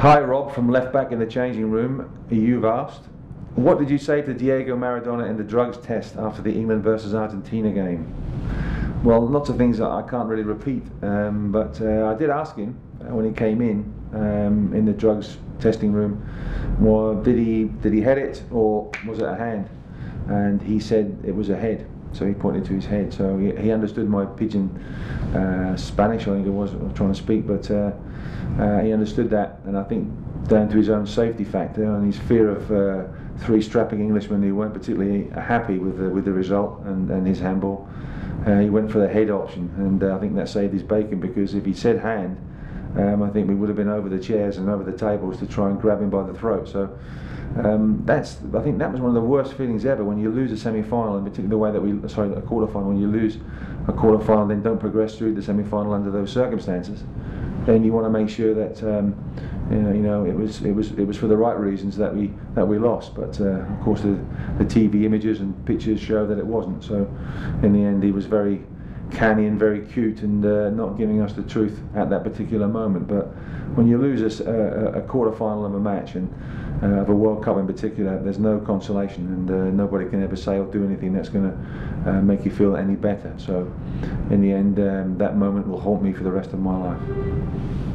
Hi Rob from Left Back in the Changing Room. You've asked, what did you say to Diego Maradona in the drugs test after the England versus Argentina game? Well, lots of things that I can't really repeat, but I did ask him when he came in the drugs testing room, well, did he head it or was it a hand? And he said it was a head, so he pointed to his head. So he understood my pidgin Spanish, I think it was, I was trying to speak, but he understood that, and I think down to his own safety factor and his fear of three strapping Englishmen who weren't particularly happy with the result and his handball, he went for the head option, and I think that saved his bacon, because if he said hand, I think we would have been over the chairs and over the tables to try and grab him by the throat. So I think that was one of the worst feelings ever, when you lose a semi-final, and particularly the way that a quarter-final, when you lose a quarter-final then don't progress through the semi-final under those circumstances. Then you want to make sure that it was for the right reasons that we lost, but of course the TV images and pictures show that it wasn't. So in the end, he was very canny and very cute, and not giving us the truth at that particular moment. But when you lose a quarter-final of a match, and of a World Cup in particular, there's no consolation, and nobody can ever say or do anything that's going to make you feel any better. So in the end, that moment will haunt me for the rest of my life.